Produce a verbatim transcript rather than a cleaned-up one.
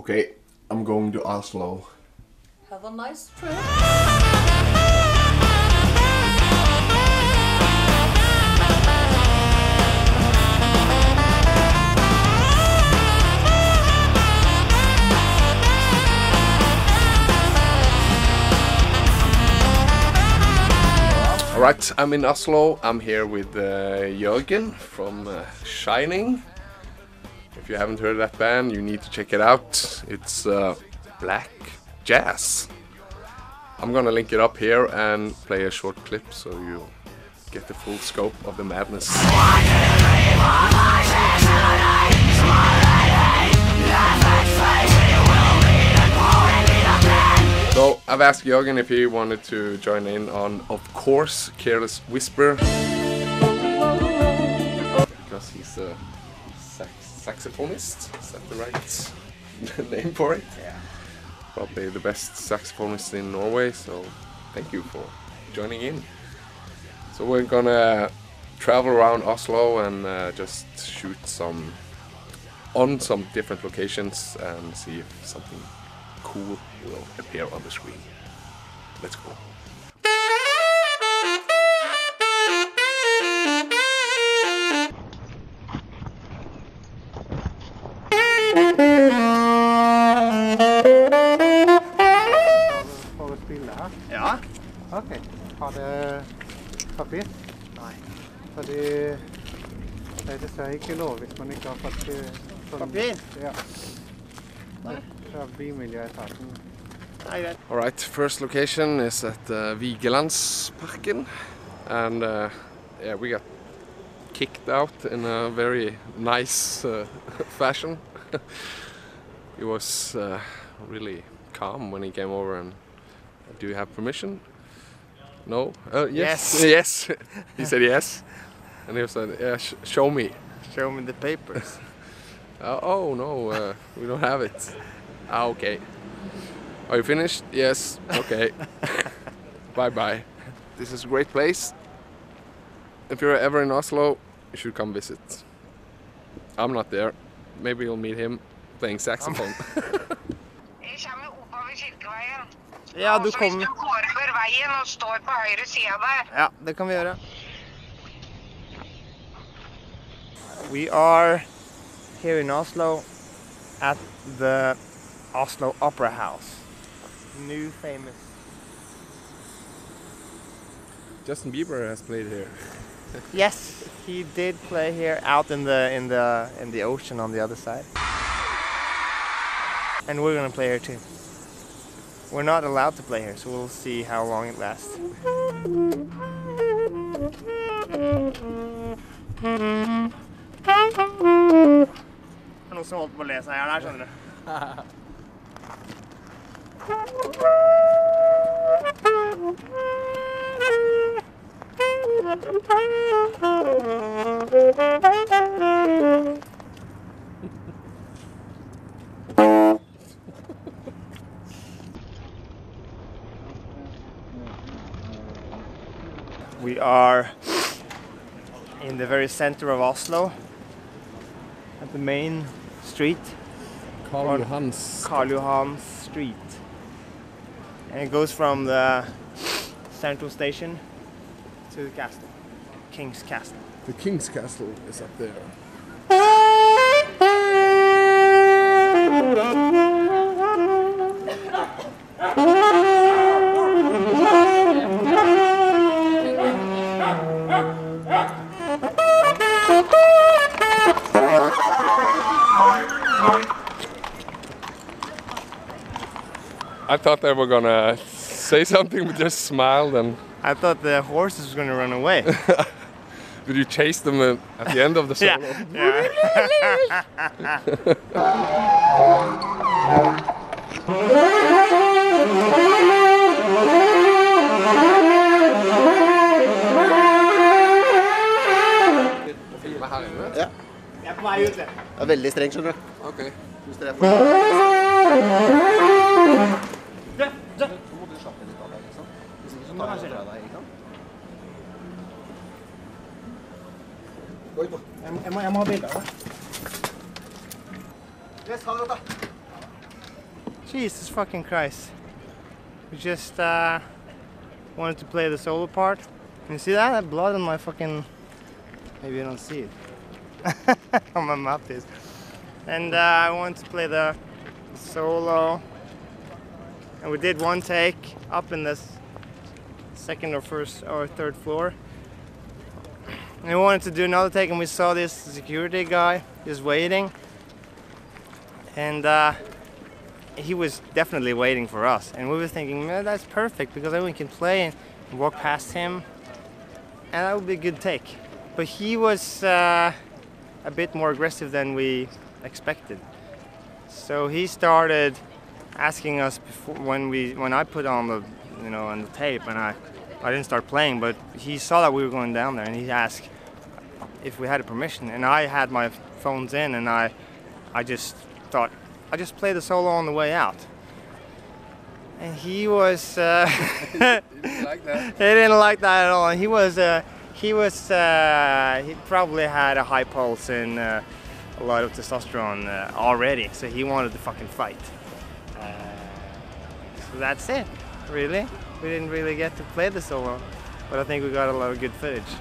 Okay, I'm going to Oslo. Have a nice trip. Right, I'm in Oslo. I'm here with uh, Jørgen from uh, Shining. If you haven't heard of that band, you need to check it out. It's uh, black jazz. I'm gonna link it up here and play a short clip so you get the full scope of the madness. So I've asked Jørgen if he wanted to join in on, of course, Careless Whisper, because he's a sax saxophonist, is that the right name for it? Yeah. Probably the best saxophonist in Norway, so thank you for joining in. So we're gonna travel around Oslo and uh, just shoot some, on some different locations and see if something cool will appear on the screen. Let's go. Får vi spille her? Ja. Ok. Har det papir? Nei. Fordi det er dessverre ikke lov hvis man ikke har fått papir. Ja. Alright, first location is at uh, Vigelandsparken, and uh, yeah, we got kicked out in a very nice uh, fashion. He was uh, really calm when he came over and, do you have permission? No? Uh, yes, yes. Yes. He said yes, and he said, yeah, sh show me. Show me the papers. Uh, oh no, uh, we don't have it. Ah, okay. Are you finished? Yes. Okay. Bye bye. This is a great place. If you're ever in Oslo, you should come visit. I'm not there. Maybe you'll meet him playing saxophone. Ja, du kommer. Ja, det kan vi gjøre. We are here in Oslo at the Oslo Opera House. New famous. Justin Bieber has played here. Yes, he did play here out in the in the in the ocean on the other side. And we're gonna play here too. We're not allowed to play here, so we'll see how long it lasts. We are in the very center of Oslo, at the main street, Karl Johan Street, and it goes from the central station to the castle, King's Castle. The King's Castle is up there. I thought they were gonna say something, but just smiled, and I thought the horses was gonna run away. Did you chase them at the end of the solo? Yeah. Yeah. Jeg er på vei ut, det. Det er veldig streng, skjønner du. Ok. Hvis dere er på vei. Dø! Dø! Så må du slappe litt av deg, ikke sant? Hvis ikke så tar jeg fra deg, ikke sant? Gå ut på. Jeg må ha bilder av deg. Jeg skal ha dette. Jesus fucking Christ. We just uh, wanted to play the solo part. You see that? That blood on my fucking... Maybe you don't see it. On my mouthpiece. And uh, I wanted to play the solo. And we did one take up in this second or first or third floor. And we wanted to do another take, and we saw this security guy just waiting. And uh, he was definitely waiting for us. And we were thinking, man, that's perfect, because then we can play and walk past him. And that would be a good take. But he was uh, a bit more aggressive than we expected. So he started asking us before, when we when I put on the you know on the tape, and I I didn't start playing, but he saw that we were going down there, and he asked if we had a permission. And I had my phones in, and I I just thought I just play the solo on the way out. And he was uh, he didn't like that. He didn't like that at all. And he was uh, he was uh, he probably had a high pulse and uh, a lot of testosterone uh, already, so he wanted to fucking fight. Uh, so that's it, really. We didn't really get to play the solo, but I think we got a lot of good footage.